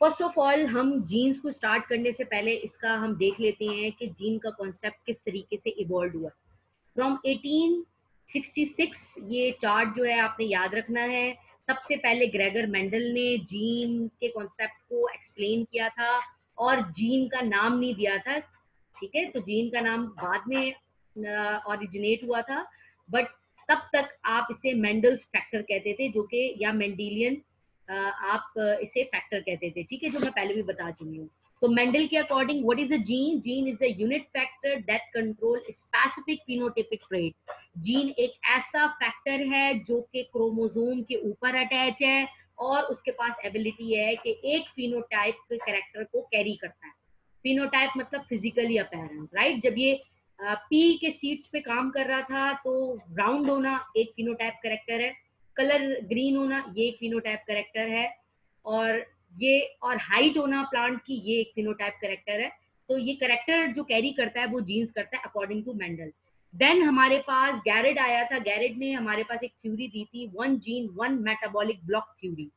First of all हम genes को start करने से पहले इसका हम देख लेते हैं कि जीन का कॉन्सेप्ट किस तरीके से इवॉल्व हुआ। फ्रॉम 1866 ये चार्ट जो है आपने याद रखना है। सबसे पहले ग्रेगर मेंडल ने जीन के कॉन्सेप्ट को एक्सप्लेन किया था और जीन का नाम नहीं दिया था, ठीक है। तो जीन का नाम बाद में ऑरिजिनेट हुआ था, बट तब तक आप इसे मेंडल्स फैक्टर कहते थे, जो कि या मेंडेलियन आप इसे फैक्टर कहते थे, ठीक है, जो मैं पहले भी बता चुकी हूँ। तो मेंडल के according what is a gene? Gene is a unit factor that control specific phenotypic trait. Gene एक ऐसा फैक्टर है जो कि क्रोमोसोम के ऊपर अटैच है और उसके पास एबिलिटी है कि एक फिनोटाइप के कैरेक्टर को कैरी करता है। फिनोटाइप मतलब फिजिकली अपीयरेंस, राइट। जब ये पी के सीड्स पे काम कर रहा था तो ब्राउन होना एक फिनोटाइप कैरेक्टर है, कलर ग्रीन होना ये एक फिनोटाइप कैरेक्टर है, और ये और हाइट होना प्लांट की ये एक फिनोटाइप कैरेक्टर है। तो ये कैरेक्टर जो कैरी करता है वो जीन्स करता है अकॉर्डिंग टू मेंडल। देन हमारे पास गैरेड आया था। गैरेड ने हमारे पास एक थ्योरी दी थी, one gene one metabolic block theory.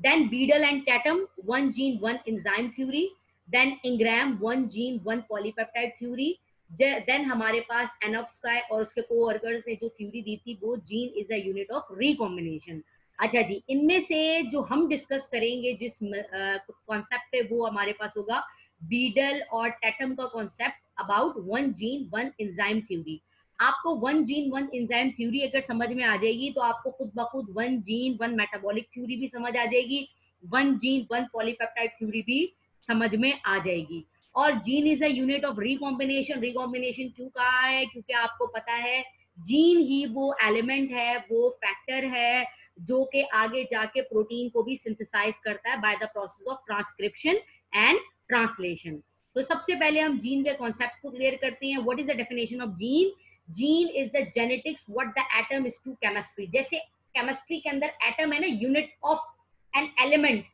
Then Beadle and Tatum, one gene one enzyme theory. Then Ingram, one gene one polypeptide theory. Then हमारे पास एनोफ्स्काई और उसके कोवर्कर्स ने जो थ्योरी दी थी वो gene is a unit of recombination. अच्छा जी, इनमें से जो हम डिस्कस करेंगे जिस कॉन्सेप्ट है वो हमारे पास होगा बीडल और टैटम का concept about one gene one enzyme theory. आपको one gene one enzyme theory अगर समझ में आ जाएगी तो आपको खुद ब खुद one gene one metabolic theory भी समझ आ जाएगी, one gene one polypeptide theory भी समझ में आ जाएगी। और gene is a unit of recombination. Recombination क्यों कहा है? क्योंकि आपको पता है जीन ही वो एलिमेंट है, वो फैक्टर है जो कि आगे जाके प्रोटीन को भी सिंथेसाइज करता है by the process of transcription and translation. तो सबसे पहले हम जीन के कॉन्सेप्ट को क्लियर करते हैं। What is the definition of gene? Gene is the genetics what the atom is to chemistry. जैसे केमिस्ट्री के अंदर एटम है ना, unit of an element,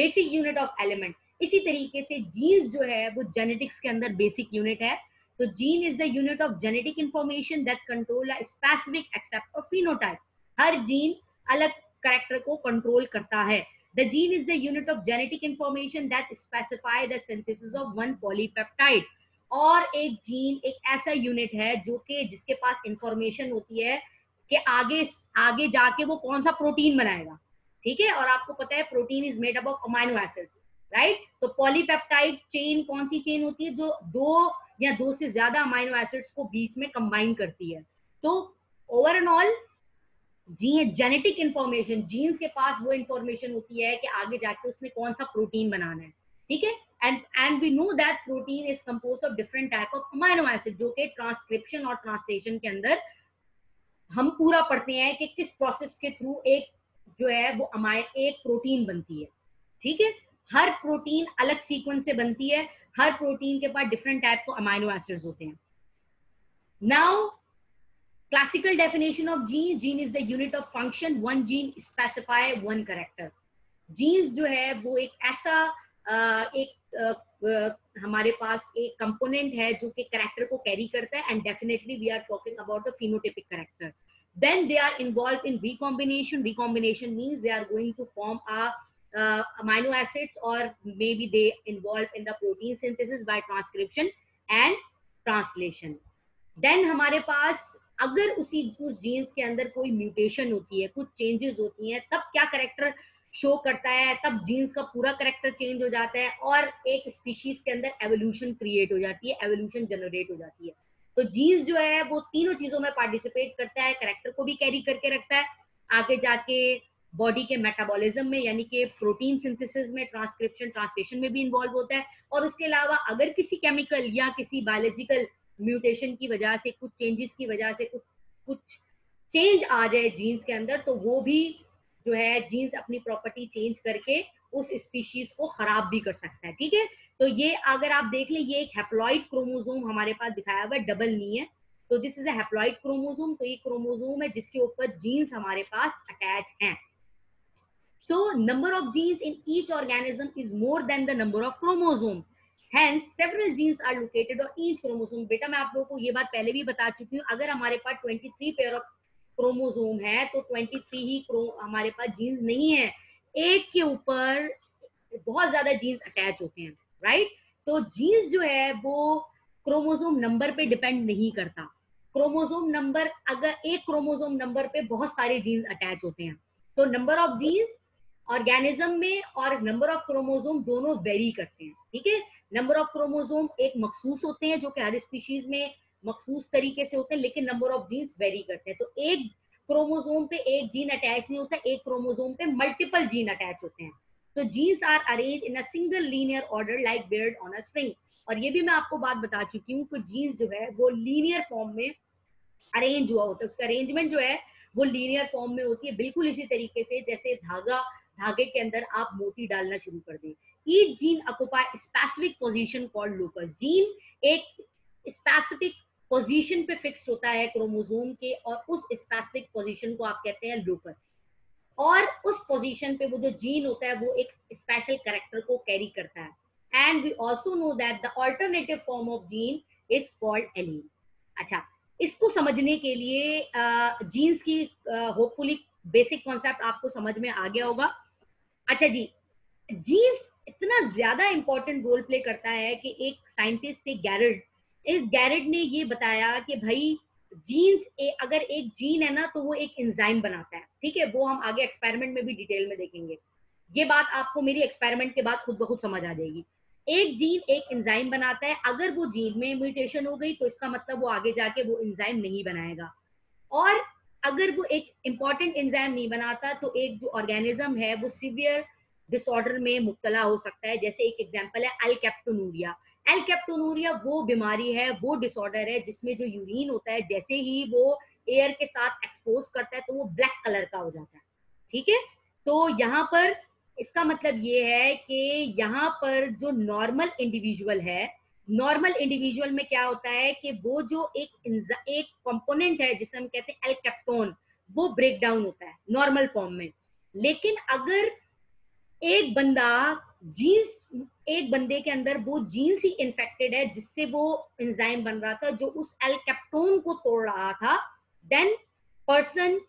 basic unit of element, इसी तरीके से जीन्स जो है वो जेनेटिक्स के अंदर बेसिक यूनिट है। तो gene is the unit of genetic information that control a specific except और फिनोटाइप। हर जीन अलग कैरेक्टर को कंट्रोल करता है। The gene is the unit of genetic information that specify the synthesis of one polypeptide. और एक gene एक ऐसा यूनिट है जो कि जिसके पास इंफॉर्मेशन होती है कि आगे जाके वो कौन सा प्रोटीन बनाएगा, ठीक है। और आपको पता है protein is made up of amino acids, right. तो पॉलीपेप्टाइड चेन कौन सी चेन होती है? जो दो या दो से ज्यादा अमाइनो एसिड्स को बीच में कंबाइन करती है। तो over and all genetic information, genes के पास वो इंफॉर्मेशन होती है कि आगे जाके उसने कौन सा प्रोटीन बनाना है, ठीक है। And we know that protein is compose of different type of amino acid, जो कि ट्रांसक्रिप्शन और ट्रांसलेशन के अंदर हम पूरा पढ़ते हैं कि किस प्रोसेस के थ्रू एक जो है वो एक प्रोटीन बनती है, ठीक है। हर प्रोटीन अलग सीक्वेंस से बनती है, हर प्रोटीन के पास डिफरेंट टाइप के अमाइनो एसिड्स होते हैं। Now classical definition of gene. Gene is the unit of function, one gene specify one character. Genes जो है वो एक ऐसा हमारे पास एक कंपोनेंट है जो कि कैरेक्टर को कैरी करता है, and definitely we are talking about the phenotypic character. Then they are involve in recombination. Recombination means they are going to form a amino acids or maybe they involved in the protein synthesis by transcription and translation. Then हमारे पास अगर उस genes के अंदर कोई mutation होती है, कुछ changes होती हैं, तब क्या character show करता है? तब genes का पूरा character change हो जाता है और एक species के अंदर evolution create हो जाती है, evolution generate हो जाती है। तो genes जो है वो तीनों चीजों में participate करता है, character को भी carry करके रखता है, आगे जाके बॉडी के मेटाबॉलिज्म में यानी कि प्रोटीन सिंथेसिस में, ट्रांसक्रिप्शन ट्रांसलेशन में भी इन्वॉल्व होता है। और उसके अलावा अगर किसी केमिकल या किसी बायोलॉजिकल म्यूटेशन की वजह से, कुछ चेंजेस की वजह से कुछ चेंज आ जाए जीन्स के अंदर, तो वो भी जो है जीन्स अपनी प्रॉपर्टी चेंज करके उस स्पीशीज को खराब भी कर सकता है, ठीक है। तो ये अगर आप देख लें, ये एक हैप्लॉइड क्रोमोसोम हमारे पास दिखाया हुआ है, डबल नहीं है। तो this is a haploid chromosome. तो ये क्रोमोसोम है जिसके ऊपर जीन्स हमारे पास अटैच है। So number of genes in each organism is more than the number of chromosome. Hence, several genes are located on each chromosome. बेटा मैं आप लोगों को ये बात पहले भी बता चुकी हूँ। अगर हमारे पास 23 pair of chromosome है, तो 23 ही हमारे पास genes नहीं है। एक के ऊपर बहुत ज्यादा जीन्स अटैच होते हैं, राइट। तो जीन्स जो है वो क्रोमोसोम नंबर पे डिपेंड नहीं करता। क्रोमोसोम नंबर, अगर एक क्रोमोसोम नंबर पे बहुत सारे जीन्स अटैच होते हैं, तो नंबर ऑफ जीन्स ऑर्गेनिज्म में और नंबर ऑफ क्रोमोसोम दोनों वेरी करते हैं, ठीक है। नंबर ऑफ क्रोमोसोम एक मखसूस होते हैं जो कि हर स्पीशीज में मखसूस तरीके से होते हैं, लेकिन नंबर ऑफ जीन्स वेरी करते हैं। तो एक क्रोमोसोम पे एक जीन अटैच नहीं होता, एक क्रोमोसोम पे मल्टीपल जीन अटैच होते हैं। तो genes are arrange in a single linear order like बेयर्ड ऑन अ स्ट्रिंग। और ये भी मैं आपको बात बता चुकी हूँ कि जीन्स जो है वो लीनियर फॉर्म में अरेंज हुआ होता है, उसका अरेंजमेंट जो है वो लीनियर फॉर्म में होती है, बिल्कुल इसी तरीके से जैसे धागे के अंदर आप मोती डालना शुरू कर दें। Each gene occupy specific position called locus. Gene एक स्पेसिफिक पोजीशन पे फिक्स होता है क्रोमोसोम के, और उस स्पेसिफिक पोजीशन को आप कहते हैं लोकस। और उस पोजीशन पे वो जो जीन होता है वो एक स्पेशल कैरेक्टर को कैरी करता है। And we also know that the alternative form of gene is called allele. अच्छा, इसको समझने के लिए जीन्स की होपफुली बेसिक कॉन्सेप्ट आपको समझ में आ गया होगा। अच्छा जी, जीन्स इतना ज्यादा इंपॉर्टेंट रोल प्ले करता है कि एक साइंटिस्ट थे गैरड, इस गैरड ने ये बताया कि भाई जीन्स, अगर एक जीन है ना तो वो एक एंजाइम बनाता है, ठीक है। वो हम आगे एक्सपेरिमेंट में भी डिटेल में देखेंगे, ये बात आपको मेरी एक्सपेरिमेंट के बाद खुद ब खुद समझ आ जाएगी। एक जीन एक एंजाइम बनाता है, अगर वो जीन में म्यूटेशन हो गई तो इसका मतलब वो आगे जाके वो एंजाइम नहीं बनाएगा, और अगर वो एक इम्पॉर्टेंट एंजाइम नहीं बनाता तो एक जो ऑर्गेनिज्म है वो सीवियर डिसऑर्डर में मुब्तला हो सकता है। जैसे एक एग्जांपल है अलकैप्टोनूरिया। अलकैप्टोनूरिया वो बीमारी है, वो डिसऑर्डर है जिसमें जो यूरिन होता है जैसे ही वो एयर के साथ एक्सपोज करता है तो वो ब्लैक कलर का हो जाता है, ठीक है। तो यहाँ पर इसका मतलब ये है कि यहाँ पर जो नॉर्मल इंडिविजुअल है, नॉर्मल इंडिविजुअल में क्या होता है कि वो जो एक कंपोनेंट है जिसे हम कहते हैं एलकैप्टोन, वो ब्रेक डाउन होता है नॉर्मल फॉर्म में। लेकिन अगर एक बंदा जीन्स, एक बंदे के अंदर वो जीन्स ही इन्फेक्टेड है जिससे वो एंजाइम बन रहा था जो उस एलकैप्टोन को तोड़ रहा था, देन पर्सन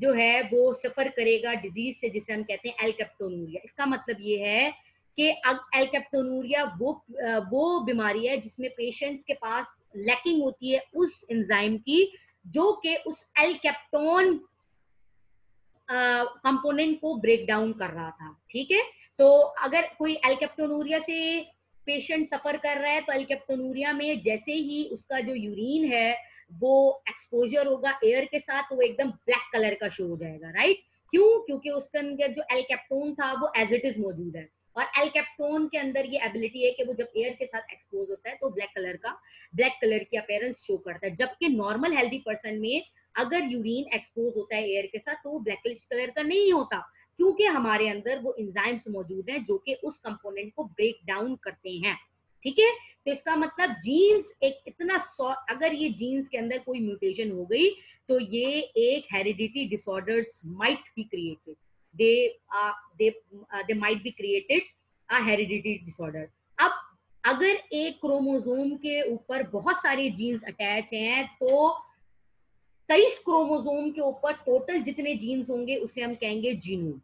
जो है वो सफर करेगा डिजीज से जिसे हम कहते हैं एलकैप्टोनूरिया। इसका मतलब ये है कि एलकैप्टोनूरिया वो बीमारी है जिसमें पेशेंट्स के पास लैकिंग होती है उस एंजाइम की जो कि उस एलकैप्टोन कंपोनेंट को ब्रेक डाउन कर रहा था, ठीक है। तो अगर कोई एलकैप्टोनूरिया से पेशेंट सफर कर रहा है तो एलकैप्टोनूरिया में जैसे ही उसका जो यूरिन है वो एक्सपोजर होगा एयर के साथ, वो एकदम ब्लैक कलर का शो हो जाएगा, राइट। क्यों? क्योंकि उसके अंदर जो एलकैप्टोन था वो एज इट इज मौजूद है, और एलकैप्टोन के अंदर ये एबिलिटी है कि वो जब एयर के साथ एक्सपोज होता है तो ब्लैक कलर की अपीयरेंस शो करता है। जबकि नॉर्मल हेल्दी पर्सन में अगर यूरिन एक्सपोज होता है एयर के साथ तो वो ब्लैक कलर का नहीं होता, क्योंकि हमारे अंदर वो एंजाइम्स मौजूद हैं जो कि उस कंपोनेंट को ब्रेक डाउन करते हैं, ठीक है। तो इसका मतलब जीन्स एक इतना, अगर ये जीन्स के अंदर कोई म्यूटेशन हो गई तो ये एक heredity disorders might be created, they might be created a hereditary disorder। अब अगर एक क्रोमोसोम के ऊपर बहुत सारे जीन्स अटैच हैं तो 23 क्रोमोसोम के ऊपर टोटल जितने जीन्स होंगे उसे हम कहेंगे जीनोम,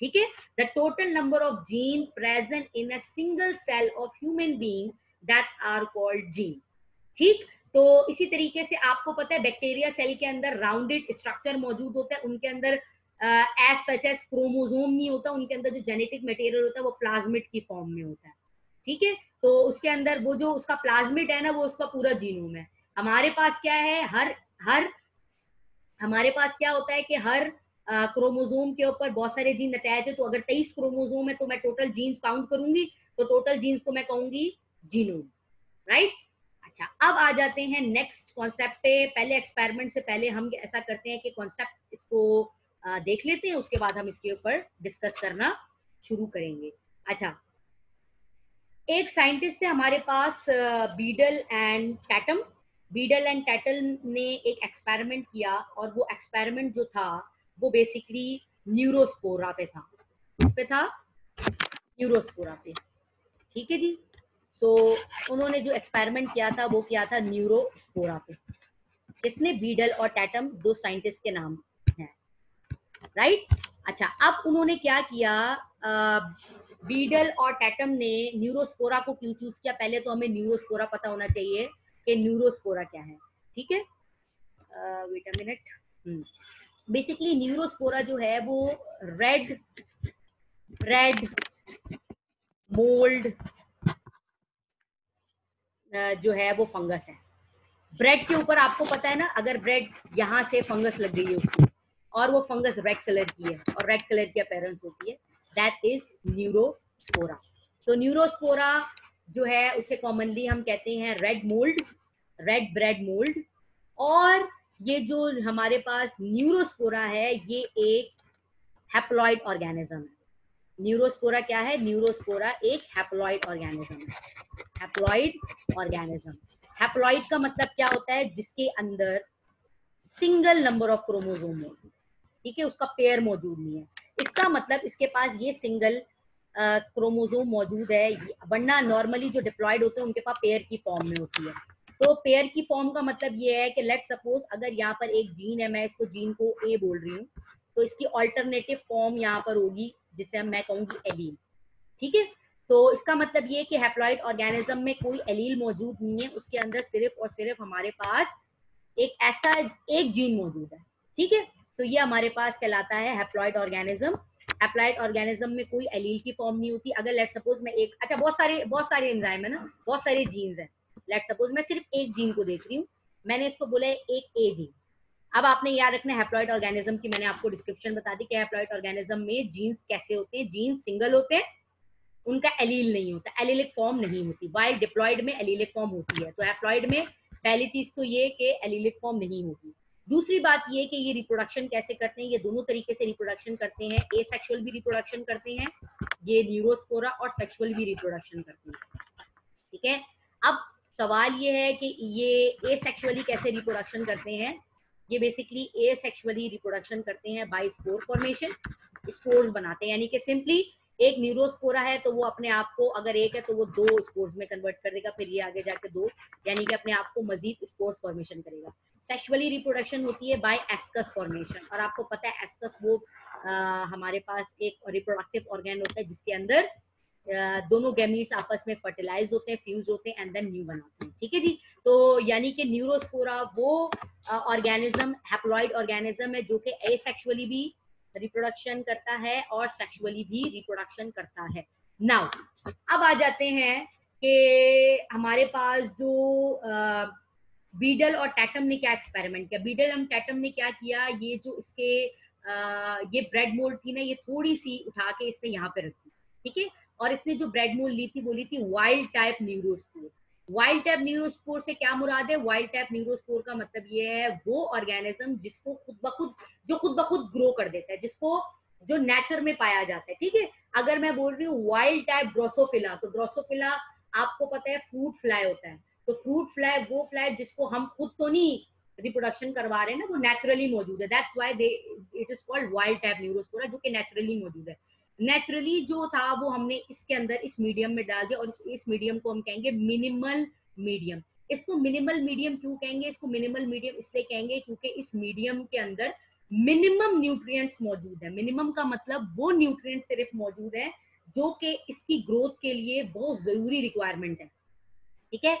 ठीक है। The total number of gene present in a single cell of human being that are called gene, ठीक। तो इसी तरीके से आपको पता है बैक्टीरिया सेल के अंदर राउंडेड स्ट्रक्चर मौजूद होता है, उनके अंदर as such as क्रोमोसोम नहीं होता, उनके अंदर जो जेनेटिक मटेरियल होता है वो प्लाज्मिड की फॉर्म में होता है, ठीक है। तो उसके अंदर वो जो उसका प्लाज्मिड है ना वो उसका पूरा जीनोम है। हमारे पास क्या है, हमारे पास क्या होता है कि हर क्रोमोसोम के ऊपर बहुत सारे जीन अटैच है, तो अगर 23 क्रोमोसोम है तो मैं टोटल जीन्स काउंट करूंगी, तो टोटल जीन्स को मैं कहूंगी जीनोम, राइट। अच्छा, अब आ जाते हैं नेक्स्ट कॉन्सेप्ट पे। पहले एक्सपेरिमेंट से पहले हम ऐसा करते हैं कि कॉन्सेप्ट इसको देख लेते हैं, उसके बाद हम इसके ऊपर डिस्कस करना शुरू करेंगे। अच्छा, एक साइंटिस्ट थे हमारे पास Beadle and Tatum. Beadle and Tatum ने एक एक्सपेरिमेंट किया और वो एक्सपेरिमेंट जो था वो बेसिकली न्यूरोस्पोरा पे था, उस पे था न्यूरोस्पोरा पे, ठीक है जी। सो उन्होंने जो एक्सपेरिमेंट किया था वो किया था न्यूरोस्पोरा पे। इसने बीडल और टैटम, दो साइंटिस्ट के नाम, राइट। अच्छा, अब उन्होंने क्या किया, बीडल और टैटम ने न्यूरोस्पोरा को क्यों चूज किया? पहले तो हमें न्यूरोस्पोरा पता होना चाहिए कि न्यूरोस्पोरा क्या है, ठीक है। Wait a minute, basically Neurospora जो है वो रेड रेड मोल्ड जो है वो फंगस है। ब्रेड के ऊपर आपको पता है ना, अगर ब्रेड यहाँ से फंगस लग गई है उसकी और वो फंगस रेड कलर की है और रेड कलर की अपीयरेंस होती है, दैट इज न्यूरोस्पोरा। तो न्यूरोस्पोरा जो है उसे कॉमनली हम कहते हैं red mould, red bread mould. और ये जो हमारे पास न्यूरोस्पोरा है ये एक हैप्लॉइड ऑर्गेनिज्म है। न्यूरोस्पोरा क्या है? न्यूरोस्पोरा एक हैप्लॉइड ऑर्गेनिज्म है। हैप्लॉइड ऑर्गेनिज्म, हैप्लॉइड का मतलब क्या होता है? जिसके अंदर सिंगल नंबर ऑफ क्रोमोसोम हो, ठीक है, उसका पेयर मौजूद नहीं है। इसका मतलब इसके पास ये सिंगल क्रोमोसोम मौजूद है, वरना नॉर्मली जो डिप्लॉइड होते हैं उनके पास पेयर की फॉर्म में होती है। तो पेयर की फॉर्म का मतलब ये है कि लेट सपोज अगर यहाँ पर एक जीन है, मैं इसको जीन को ए बोल रही हूँ, तो इसकी ऑल्टरनेटिव फॉर्म यहाँ पर होगी जिसे मैं कहूँगी एलील, ठीक है। तो इसका मतलब ये कि हैप्लॉइड ऑर्गेनिज्म में कोई एलील मौजूद नहीं है, उसके अंदर सिर्फ और सिर्फ हमारे पास एक ऐसा एक जीन मौजूद है, ठीक है। तो ये हमारे पास कहलाता है हैप्लॉइड ऑर्गेनिज्म। हैप्लॉइड ऑर्गेनिज्म में कोई एलील की फॉर्म नहीं होती। अगर लेट सपोज मैं एक, अच्छा बहुत सारे एंजाइम है ना, बहुत सारे जीन्स हैं, लेट सपोज मैं सिर्फ एक जीन को देख रही हूँ, मैंने इसको बोला है एक ए जीन। अब आपने याद रखना हैप्लॉइड ऑर्गेनिज्म की मैंने आपको डिस्क्रिप्शन बता दी कि हैप्लॉइड ऑर्गेनिज्म में जीन्स कैसे होते हैं। जीन्स सिंगल होते हैं, उनका एलील नहीं होता, एलीलिक फॉर्म नहीं होती। वाइल डिप्लॉइड में एलीलिक फॉर्म होती है। तो हैप्लॉइड में पहली चीज तो ये कि एलीलिक फॉर्म नहीं होती। दूसरी बात ये कि ये रिप्रोडक्शन कैसे करते हैं, ये दोनों तरीके से रिप्रोडक्शन करते हैं। एसेक्सुअल भी रिप्रोडक्शन करते हैं ये न्यूरोस्पोरा, और सेक्सुअल भी रिप्रोडक्शन करते हैं, ठीक है। अब सवाल ये है कि ये एसेक्सुअली कैसे रिप्रोडक्शन करते हैं? ये बेसिकली एसेक्सुअली रिप्रोडक्शन करते हैं बाय स्पोर फॉर्मेशन, स्पोर्स बनाते हैं। यानी कि सिंपली एक न्यूरोस्पोरा है तो वो अपने आप को, अगर एक है तो वो दो स्पोर्स में कन्वर्ट कर देगा, फिर ये आगे जाके दो, यानी कि अपने आप को मजीद स्पोर्स फॉर्मेशन करेगा। सेक्सुअली रिप्रोडक्शन होती है बाय एस्कस फॉर्मेशन, और आपको पता है एस्कस वो हमारे पास एक रिप्रोडक्टिव ऑर्गेन होता है जिसके अंदर दोनों गैमीट्स आपस में फर्टिलाइज होते हैं, फ्यूज होते हैं, एंड देन न्यू बनाते हैं, ठीक है जी। तो यानी कि न्यूरोस्पोरा वो ऑर्गेनिज्म, हैप्लॉइड ऑर्गेनिज्म है जो कि एसेक्सुअली भी रिप्रोडक्शन करता है और सेक्सुअली भी रिप्रोडक्शन करता है। नाउ अब आ जाते हैं कि हमारे पास जो बीडल और टैटम ने क्या एक्सपेरिमेंट किया। बीडल और टैटम ने क्या किया, ये जो इसके ये ब्रेड मोल्ड थी ना, ये थोड़ी सी उठा के इसने यहाँ पे रखी, ठीक है। और इसने जो ब्रेड मोल्ड ली थी वो ली थी wild type Neurospora. Wild type Neurospora से क्या मुराद है? वाइल्ड टाइप न्यूरोस्पोर का मतलब ये है वो ऑर्गेनिज्म जिसको खुद ब खुद ग्रो कर देता है, जिसको जो नेचर में पाया जाता है, ठीक है। अगर मैं बोल रही हूँ वाइल्ड टाइप ड्रोसोफिला, तो ड्रोसोफिला आपको पता है फ्रूट फ्लाई होता है। तो फ्रूट फ्लाई वो फ्लाई जिसको हम खुद तो नहीं रिप्रोडक्शन करवा रहे हैं ना, वो नेचुरली मौजूद है। That's why they it is called wild type Neurospora, जो कि नेचुरली मौजूद है। नेचुरली जो था वो हमने इसके अंदर इस मीडियम में डाल दिया, और इस मीडियम को हम कहेंगे मिनिमल मीडियम। इसको मिनिमल मीडियम क्यों कहेंगे? इसको मिनिमल मीडियम इसलिए कहेंगे क्योंकि इस मीडियम के अंदर मिनिमम न्यूट्रिएंट्स मौजूद है। मिनिमम का मतलब वो न्यूट्रिएंट सिर्फ मौजूद है जो कि इसकी ग्रोथ के लिए बहुत जरूरी रिक्वायरमेंट है, ठीक है।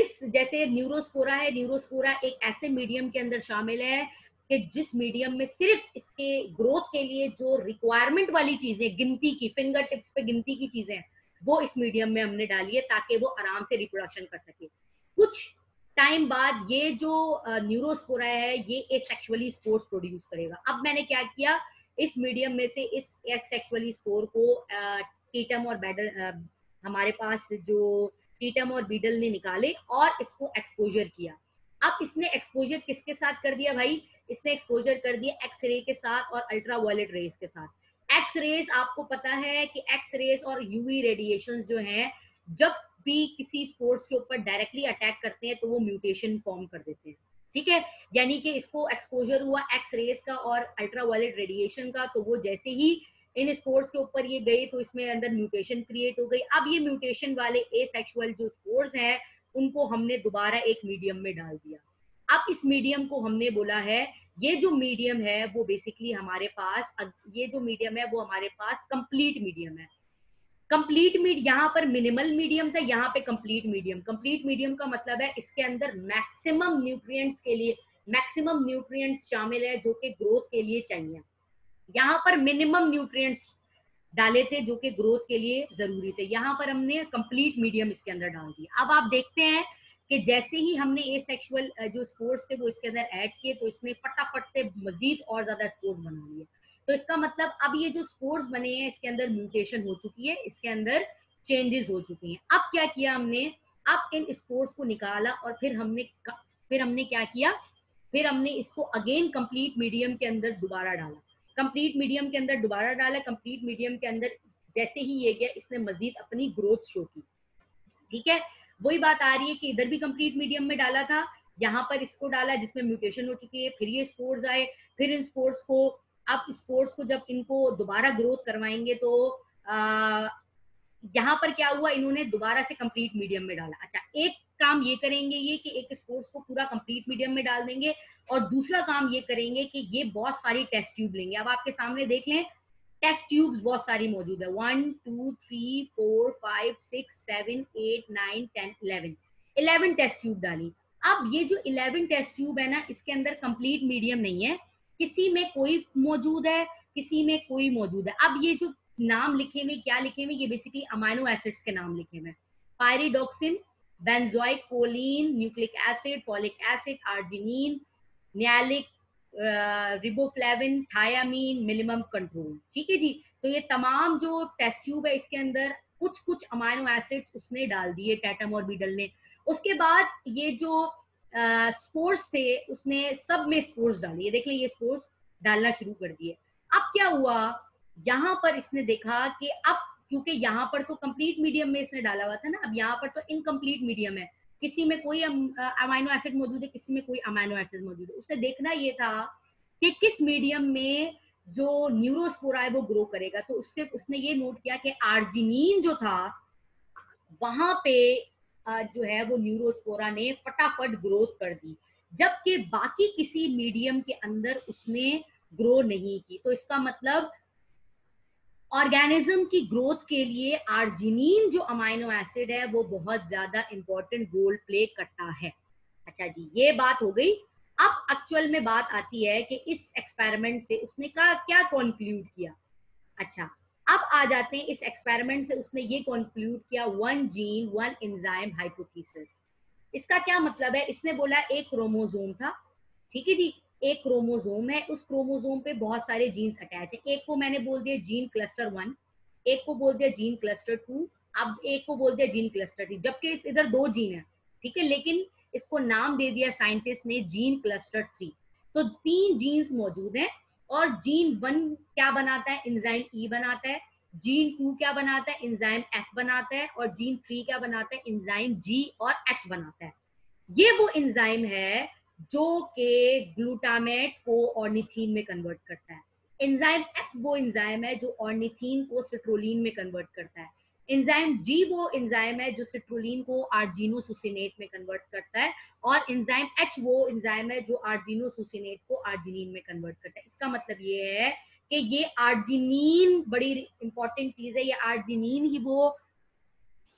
इस जैसे न्यूरोस्पोरा है, न्यूरोस्पोरा एक ऐसे मीडियम के अंदर शामिल है कि जिस मीडियम में सिर्फ इसके ग्रोथ के लिए जो रिक्वायरमेंट वाली चीजें, गिनती की, फिंगर टिप्स पे गिनती की चीजें, वो इस मीडियम में हमने डाली है ताकि वो आराम से रिप्रोडक्शन कर सके। कुछ टाइम बाद ये जो न्यूरोस्पोरा है ये एसेक्सुअली स्पोर्स प्रोड्यूस करेगा। अब मैंने क्या किया, इस मीडियम में से इस एसेक्सुअली स्पोर को टीटम और बीडल, हमारे पास जो टीटम और बीडल ने निकाले और इसको एक्सपोजर किया। अब इसने एक्सपोजर किसके साथ कर दिया भाई? इसने एक्सपोजर कर दिया एक्सरे के साथ और अल्ट्रा वायलेट रेज के साथ। एक्स रेज आपको पता है कि एक्स रेज और यूवी रेडिएशंस जो हैं जब भी किसी स्पोर्ट्स के ऊपर डायरेक्टली अटैक करते हैं तो वो म्यूटेशन फॉर्म कर देते हैं, ठीक है। यानी कि इसको एक्सपोजर हुआ एक्स रेज का और अल्ट्रा वायलेट रेडिएशन का, तो वो जैसे ही इन स्पोर्ट्स के ऊपर ये गई तो इसमें अंदर म्यूटेशन क्रिएट हो गई। अब ये म्यूटेशन वाले एसेक्सुअल जो स्पोर्ट्स हैं उनको हमने दोबारा एक मीडियम में डाल दिया। अब इस मीडियम को हमने बोला है, ये जो मीडियम है वो बेसिकली हमारे पास, ये जो मीडियम है वो हमारे पास कंप्लीट मीडियम है। कंप्लीट मीडियम, यहाँ पर मिनिमल मीडियम था, यहाँ पे कंप्लीट मीडियम। कंप्लीट मीडियम का मतलब है इसके अंदर मैक्सिमम न्यूट्रिएंट्स के लिए, मैक्सिमम न्यूट्रिएंट्स शामिल है जो कि ग्रोथ के लिए चाहिए। यहाँ पर मिनिमम न्यूट्रिएंट्स डाले थे जो कि ग्रोथ के लिए जरूरी थे, यहाँ पर हमने कंप्लीट मीडियम इसके अंदर डाल दिया। अब आप देखते हैं कि जैसे ही हमने एसेक्सुअल जो स्पोर्ट्स थे वो इसके अंदर ऐड किए तो इसने फटाफट से मजीद और ज्यादा स्पोर्ट्स बना लिए। तो इसका मतलब अब ये जो स्पोर्स बने हैं इसके अंदर म्यूटेशन हो चुकी है, इसके अंदर चेंजेस हो चुकी हैं। अब क्या किया हमने, अब इन स्पोर्स को निकाला और फिर हमने क्या किया, फिर हमने इसको अगेन कंप्लीट मीडियम के अंदर दोबारा डाला, कंप्लीट मीडियम के अंदर दोबारा डाला। कंप्लीट मीडियम के अंदर जैसे ही ये गया इसने मजीद अपनी ग्रोथ शो की। ठीक है, वही बात आ रही है कि इधर भी कंप्लीट मीडियम में डाला था, यहाँ पर इसको डाला जिसमें म्यूटेशन हो चुकी है, फिर ये स्पोर्स आए, फिर इन स्पोर्स को, आप स्पोर्ट्स को जब इनको दोबारा ग्रोथ करवाएंगे तो यहाँ पर क्या हुआ, इन्होंने दोबारा से कंप्लीट मीडियम में डाला। अच्छा, एक काम ये करेंगे ये कि एक स्पोर्ट्स को पूरा कंप्लीट मीडियम में डाल देंगे और दूसरा काम ये करेंगे कि ये बहुत सारी टेस्ट ट्यूब लेंगे। अब आपके सामने देख लें, टेस्ट ट्यूब्स बहुत सारी मौजूद है, 1 2 3 4 5 6 7 8 9 10 11 टेस्ट ट्यूब डाली। अब ये जो 11 टेस्ट ट्यूब है ना, इसके अंदर कंप्लीट मीडियम नहीं है, किसी में कोई मौजूद है, किसी में कोई मौजूद है। अब ये जो नाम लिखे हुए, क्या लिखे हुए, ये बेसिकली अमाइनो एसिड्स के नाम लिखे हुए हैं, pyridoxine, benzoic, choline, nucleic acid, folic acid, arginine, नियालिक, रिबोफ्लेविन, थायामीन, मिनिमम कंट्रोल। ठीक है जी, तो ये तमाम जो टेस्ट ट्यूब है इसके अंदर कुछ कुछ अमाइनो एसिड्स उसने डाल दिए, टैटम और बीडल ने। उसके बाद ये जो स्पोर्स थे उसने सब में स्पोर्स डाले, ये देख लें, ये स्पोर्स डालना शुरू कर दिए। अब क्या हुआ, यहाँ पर इसने देखा कि अब क्योंकि यहाँ पर तो कंप्लीट मीडियम में इसने डाला हुआ था ना, अब यहाँ पर तो इनकम्प्लीट मीडियम है, किसी में कोई अमाइनो एसिड मौजूद है, किसी में कोई अमाइनो एसिड मौजूद है। उसने देखना ये था कि किस मीडियम में जो न्यूरोस्पोरा है वो ग्रो करेगा। तो उससे उसने ये नोट किया कि आर्जिनिन जो था वहां पे जो है वो न्यूरोस्पोरा ने फटाफट ग्रोथ कर दी, जबकि बाकी किसी मीडियम के अंदर उसने ग्रो नहीं की। तो इसका मतलब ऑर्गेनिज्म की ग्रोथ के लिए आर्जिनिन जो अमाइनो एसिड है वो बहुत ज्यादा इंपॉर्टेंट रोल प्ले करता है। अच्छा जी, ये बात हो गई। अब एक्चुअल में बात आती है कि इस एक्सपेरिमेंट से उसने क्या कंक्लूड किया। अच्छा, अब आ जाते हैं, इस एक्सपेरिमेंट से उसने ये कंक्लूड किया 1 जीन 1 एंजाइम हाइपोथेसिस। इसका क्या मतलब है, इसने बोला एक क्रोमोसोम था, ठीक है जी, एक क्रोमोसोम है, उस क्रोमोसोम पे बहुत सारे जीन्स अटैच है। एक को मैंने बोल दिया जीन क्लस्टर 1, एक को बोल दिया जीन क्लस्टर 2, अब एक को बोल दिया जीन क्लस्टर 3, जबकि इधर 2 जीन है, ठीक है, लेकिन इसको नाम दे दिया साइंटिस्ट ने जीन क्लस्टर 3। तो 3 जीन्स मौजूद हैं और जीन 1 क्या बनाता है, एंजाइम E बनाता है, जीन 2 क्या बनाता है, एंजाइम F बनाता है, और जीन 3 क्या बनाता है, एंजाइम G और H बनाता है। ये वो एंजाइम है जो के ग्लूटामेट को ऑर्निथीन में कन्वर्ट करता है, एंजाइम F वो एंजाइम है जो ऑर्निथीन को सिट्रुलिन में कन्वर्ट करता है, एंजाइम G वो एंजाइम है जो सिट्रुलिन को आर्जिनोसुसिनेट में कन्वर्ट करता है, और एंजाइम H वो एंजाइम है जो आर्जिनोसुसिनेट को आर्जिनिन में कन्वर्ट करता है। इसका मतलब ये है कि ये आर्जिनिन बड़ी इंपॉर्टेंट चीज है, ये आर्जिनिन ही वो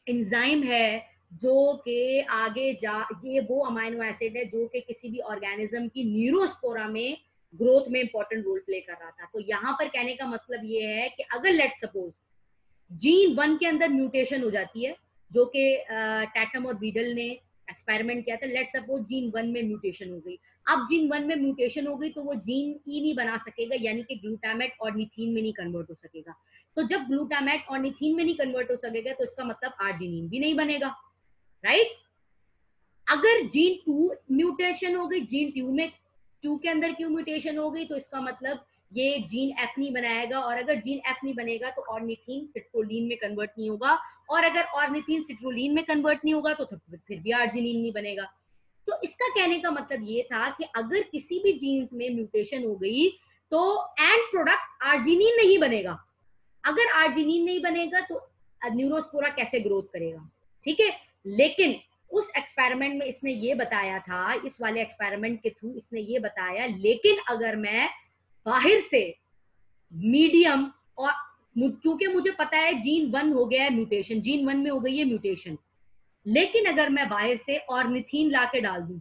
एंजाइम है जो के आगे जा, ये वो अमाइनो एसिड है जो कि किसी भी ऑर्गेनिज्म की न्यूरोस्पोरा में ग्रोथ में इंपॉर्टेंट रोल प्ले कर रहा था। तो यहाँ पर कहने का मतलब ये है कि अगर लेट सपोज जीन 1 के अंदर म्यूटेशन हो जाती है, जो कि टैटम और बीडल ने एक्सपेरिमेंट किया था, लेट सपोज जीन 1 में म्यूटेशन हो गई। अब जीन 1 में म्यूटेशन हो गई तो वो जीन E नहीं बना सकेगा, यानी कि ग्लूटामेट और ऑर्निथीन में नहीं कन्वर्ट हो सकेगा। तो जब ग्लूटामेट और ऑर्निथीन में नहीं कन्वर्ट हो सकेगा तो इसका मतलब आर्जिनिन भी नहीं बनेगा, राइट। अगर जीन 2 म्यूटेशन हो गई, जीन 2 के अंदर क्यों म्यूटेशन हो गई, तो इसका मतलब ये जीन F नहीं बनाएगा, और अगर जीन F नहीं बनेगा तो ऑर्निथीन सिट्रुलिन में कन्वर्ट नहीं होगा, और अगर ऑर्निथीन सिट्रुलिन में कन्वर्ट नहीं होगा तो फिर भी आर्जिनिन नहीं बनेगा। तो इसका कहने का मतलब ये था कि अगर किसी भी जीन्स में म्यूटेशन हो गई तो एंड प्रोडक्ट आर्जिनिन नहीं बनेगा। अगर आर्जिनिन नहीं बनेगा तो न्यूरोस्पोरा कैसे ग्रोथ करेगा, ठीक है। लेकिन उस एक्सपेरिमेंट में इसने ये बताया था, इस वाले एक्सपेरिमेंट के थ्रू इसने ये बताया, लेकिन अगर मैं बाहर से मीडियम और क्योंकि मुझे पता है जीन 1 हो गया है म्यूटेशन, जीन 1 में हो गई है म्यूटेशन, लेकिन अगर मैं बाहर से ऑर्निथीन ला के डाल दूं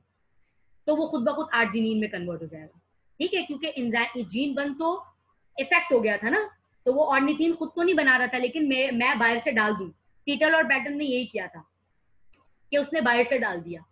तो वो खुद ब खुद आर्जिनिन में कन्वर्ट हो जाएगा, ठीक है, क्योंकि जीन 1 तो इफेक्ट हो गया था ना, तो वो ऑर्निथीन खुद को नहीं बना रहा था, लेकिन मैं बाहर से डाल दूं। टीटल और बैटन ने यही किया था कि उसने बाहर से डाल दिया।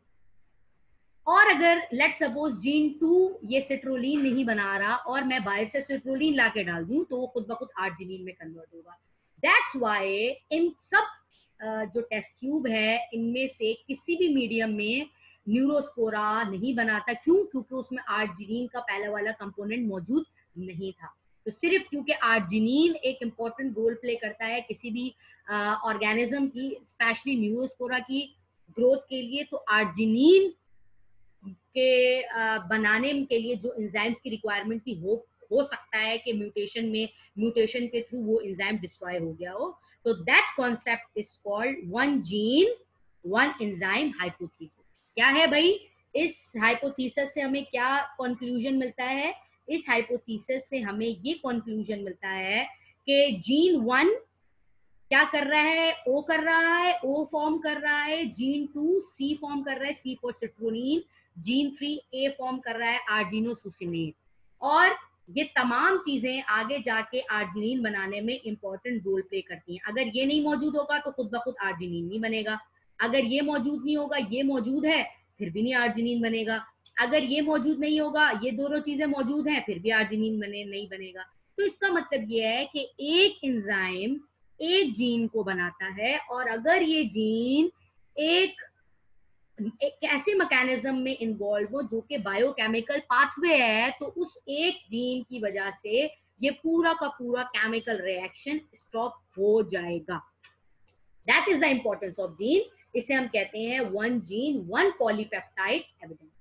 और अगर लेट सपोज जीन 2 ये सिट्रोलिन नहीं बना रहा और मैं बाहर से सिट्रोलिन ला के डाल दूं तो वो खुद ब खुद आर्जिनिन में कन्वर्ट होगा। दैट्स वाई इन सब जो टेस्ट ट्यूब है इनमें से किसी भी मीडियम में न्यूरोस्पोरा नहीं बनाता। क्यों? क्योंकि उसमें आर्जिनिन का पहले वाला कंपोनेंट मौजूद नहीं था। तो सिर्फ क्योंकि आर्जिनिन एक इम्पॉर्टेंट रोल प्ले करता है किसी भी ऑर्गेनिज्म की, स्पेशली न्यूरोस्पोरा की ग्रोथ के लिए, तो आर्जिनिन के बनाने के लिए जो एंजाइम्स की रिक्वायरमेंट थी, हो सकता है कि म्यूटेशन के थ्रू वो एंजाइम डिस्ट्रॉय हो गया हो। तो that concept is called one gene one enzyme hypothesis. क्या है भाई, इस हाइपोथीसिस से हमें क्या कंक्लूजन मिलता है? इस हाइपोथीसिस से हमें ये कंक्लूजन मिलता है कि जीन 1 क्या कर रहा है? ओ कर रहा है, ओ फॉर्म कर रहा है। जीन 2 सी फॉर्म कर रहा है, C for citrulline. Gene 3 A form कर रहा है, आर्जिनोसुसिनेट। और ये तमाम चीजें आगे जाके आर्जिनिन बनाने में इंपॉर्टेंट रोल प्ले करती हैं। अगर ये नहीं मौजूद होगा तो खुद ब खुद आर्जिनिन नहीं बनेगा। अगर ये मौजूद नहीं होगा, ये मौजूद है, फिर भी नहीं आर्जिनिन बनेगा। अगर ये मौजूद नहीं होगा, ये दोनों चीजें मौजूद हैं, फिर भी आर्जिनिन नहीं बनेगा। तो इसका मतलब ये है कि एक एंजाइम एक जीन को बनाता है, और अगर ये जीन एक ऐसे मैकेनिज्म में इन्वॉल्व हो जो कि बायोकेमिकल पाथवे है, तो उस एक जीन की वजह से ये पूरा का पूरा केमिकल रिएक्शन स्टॉप हो जाएगा। That is the importance of gene. इसे हम कहते हैं one gene one polypeptide evidence.